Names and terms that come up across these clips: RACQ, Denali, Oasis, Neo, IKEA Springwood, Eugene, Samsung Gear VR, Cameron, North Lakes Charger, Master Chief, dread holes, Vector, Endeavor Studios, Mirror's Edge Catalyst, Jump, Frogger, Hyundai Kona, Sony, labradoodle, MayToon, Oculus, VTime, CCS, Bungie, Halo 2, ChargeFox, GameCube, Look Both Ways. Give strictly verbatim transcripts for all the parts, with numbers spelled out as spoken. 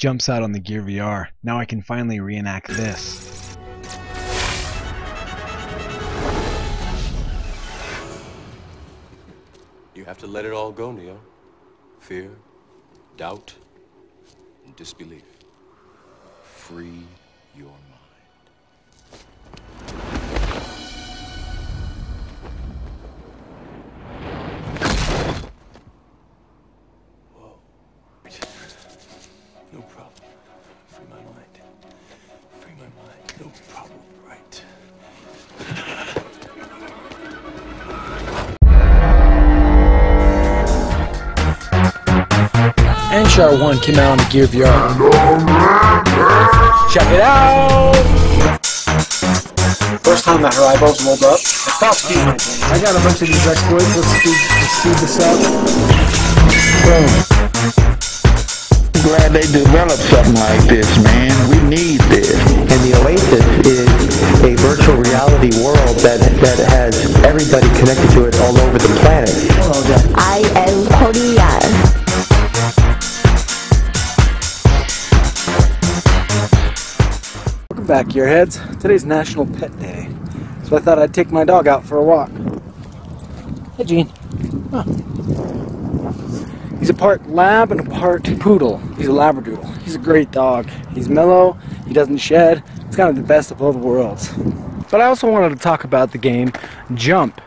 jumps out on the Gear V R. Now I can finally reenact this. You have to let it all go, Neo. Fear, doubt, and disbelief. Free your mind. N H R one came out on the Gear V R. Check it out! First time that her eyeballs rolled up. Stop speeding. I got a bunch of these exploits. Let's speed, let's speed this up. Boom. I'm glad they developed something like this, man. We need this. And the Oasis is a virtual reality world that, that has everybody connected to it all over the planet. I am Korean. Back your heads. Today's National Pet Day, so I thought I'd take my dog out for a walk. Hey, Gene. Huh. He's a part lab and a part poodle. He's a labradoodle. He's a great dog. He's mellow. He doesn't shed. It's kind of the best of all the worlds. But I also wanted to talk about the game Jump.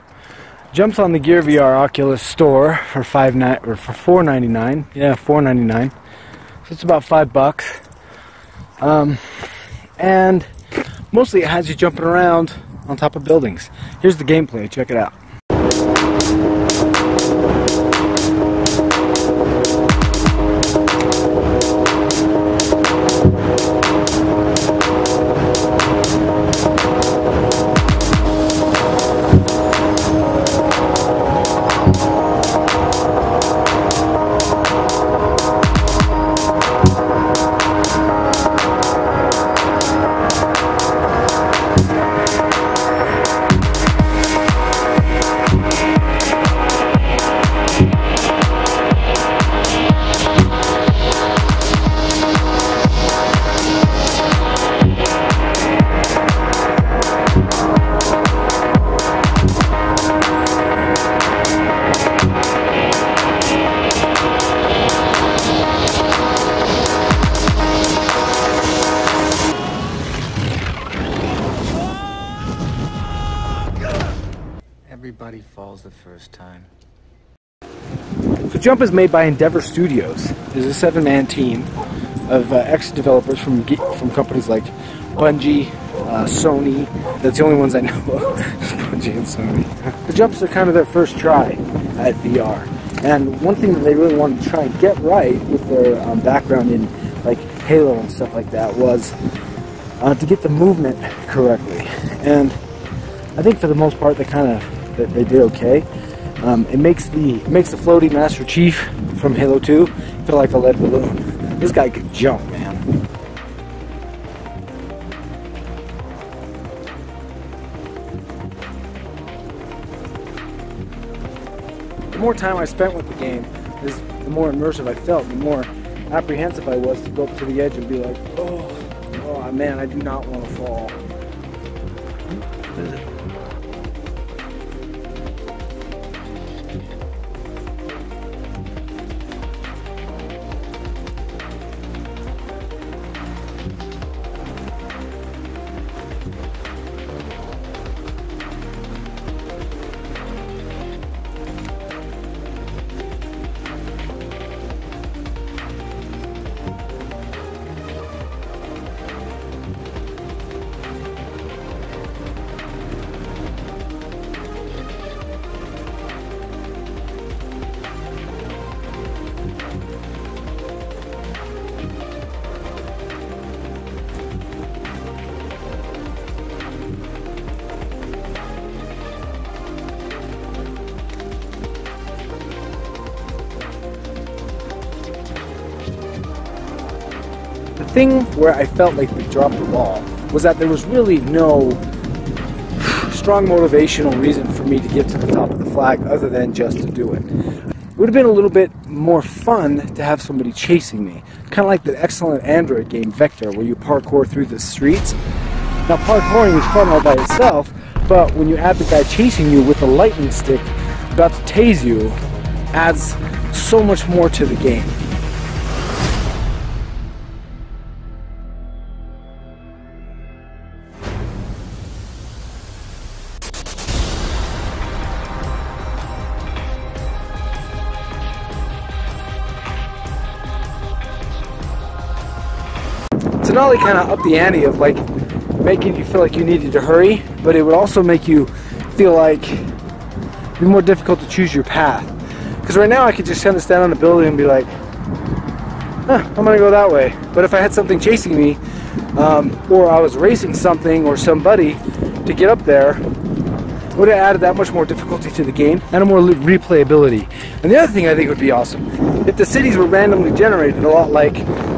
Jump's on the Gear V R Oculus store for five ninety or for four ninety nine. Yeah, four ninety nine. So it's about five bucks. Um. And mostly it has you jumping around on top of buildings. Here's the gameplay, check it out. Everybody falls the first time. So Jump is made by Endeavor Studios. There's a seven-man team of uh, ex-developers from from companies like Bungie, uh, Sony. That's the only ones I know of. Bungie and Sony. The Jumps are kind of their first try at V R. And one thing that they really wanted to try and get right with their um, background in like Halo and stuff like that was uh, to get the movement correctly. And I think for the most part they kind of That they did okay. Um, it makes the it makes the floaty Master Chief from Halo two feel like a lead balloon. This guy could jump, man. The more time I spent with the game, is the more immersive I felt, the more apprehensive I was to go up to the edge and be like, oh, oh man, I do not want to fall. What is it? The thing where I felt like we dropped the ball was that there was really no strong motivational reason for me to get to the top of the flag other than just to do it. would have been a little bit more fun to have somebody chasing me. Kind of like the excellent Android game Vector, where you parkour through the streets. Now, parkouring is fun all by itself, but when you add the guy chasing you with a lightning stick about to tase you, adds so much more to the game. Denali kind of upped the ante of like making you feel like you needed to hurry, but it would also make you feel like it'd be more difficult to choose your path. Because right now I could just kind of stand on a building and be like, huh, I'm gonna go that way. But if I had something chasing me, um, or I was racing something or somebody to get up there, it would have added that much more difficulty to the game and more replayability. And the other thing I think would be awesome if the cities were randomly generated, a lot like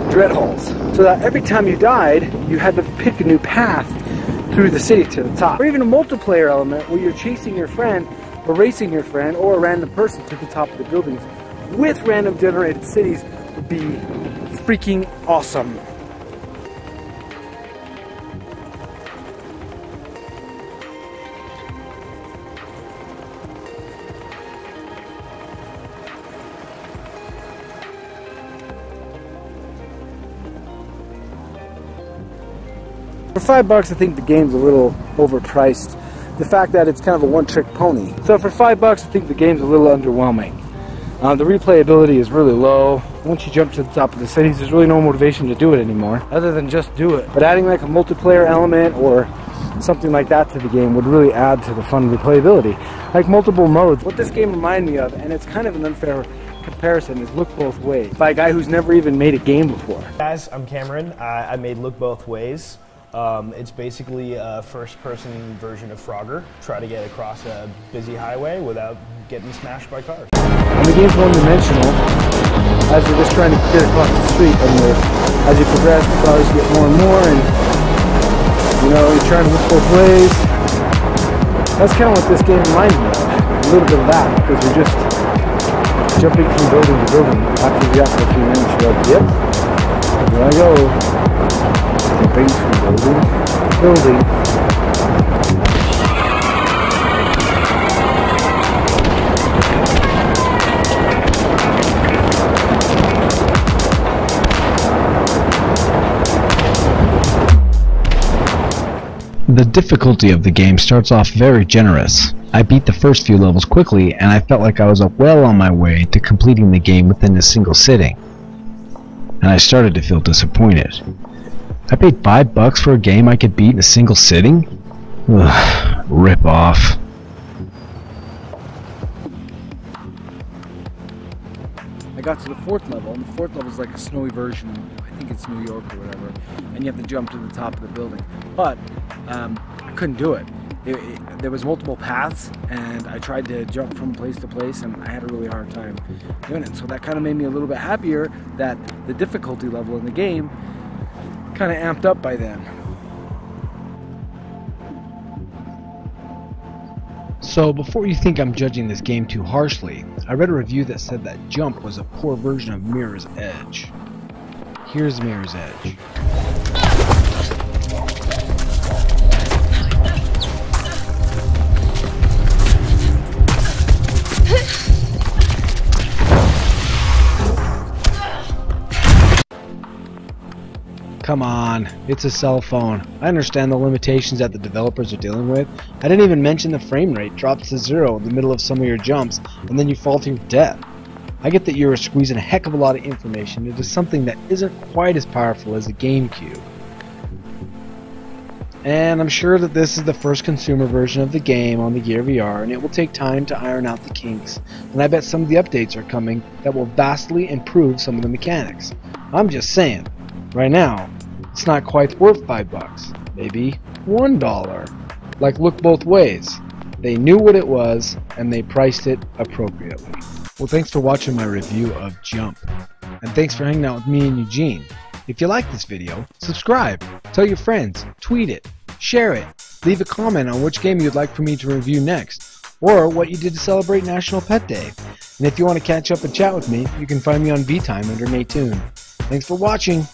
dread holes, so that every time you died, you had to pick a new path through the city to the top. Or even a multiplayer element where you're chasing your friend, or racing your friend, or a random person to the top of the buildings with random generated cities would be freaking awesome. For five bucks, I think the game's a little overpriced. The fact that it's kind of a one-trick pony. So for five bucks, I think the game's a little underwhelming. Uh, the replayability is really low. Once you jump to the top of the cities, there's really no motivation to do it anymore, other than just do it. But adding like a multiplayer element or something like that to the game would really add to the fun replayability. Like multiple modes. What this game reminded me of, and it's kind of an unfair comparison, is Look Both Ways, by a guy who's never even made a game before. Guys, I'm Cameron. I, I made Look Both Ways. Um, it's basically a first-person version of Frogger. Try to get across a busy highway without getting smashed by cars. And the game's one-dimensional, as you're just trying to get across the street. And as you progress, the cars get more and more, and you know, you're trying to look both ways. That's kind of what this game reminds me of, a little bit of that, because you're just jumping from building to building. After you got a few minutes, you're like, yep, here I go. Jumping from building to building. The difficulty of the game starts off very generous. I beat the first few levels quickly, and I felt like I was well on my way to completing the game within a single sitting. And I started to feel disappointed. I paid five bucks for a game I could beat in a single sitting? Ugh, rip off. I got to the fourth level, and the fourth level is like a snowy version, I think it's New York or whatever, and you have to jump to the top of the building. But um, I couldn't do it. It, it. There was multiple paths, and I tried to jump from place to place, and I had a really hard time doing it. So that kind of made me a little bit happier that the difficulty level in the game kind of amped up by then. So before you think I'm judging this game too harshly, I read a review that said that Jump was a poor version of Mirror's Edge. Here's Mirror's Edge. Come on, it's a cell phone. I understand the limitations that the developers are dealing with. I didn't even mention the frame rate drops to zero in the middle of some of your jumps, and then you fall to your death. I get that you're squeezing a heck of a lot of information into something that isn't quite as powerful as the GameCube. And I'm sure that this is the first consumer version of the game on the Gear V R, and it will take time to iron out the kinks. And I bet some of the updates are coming that will vastly improve some of the mechanics. I'm just saying, right now, it's not quite worth five bucks, maybe one dollar. Like Look Both Ways. They knew what it was, and they priced it appropriately. Well, thanks for watching my review of Jump. And thanks for hanging out with me and Eugene. If you like this video, subscribe, tell your friends, tweet it, share it, leave a comment on which game you'd like for me to review next. or what you did to celebrate National Pet Day. And if you want to catch up and chat with me, you can find me on VTime under MayToon. Thanks for watching!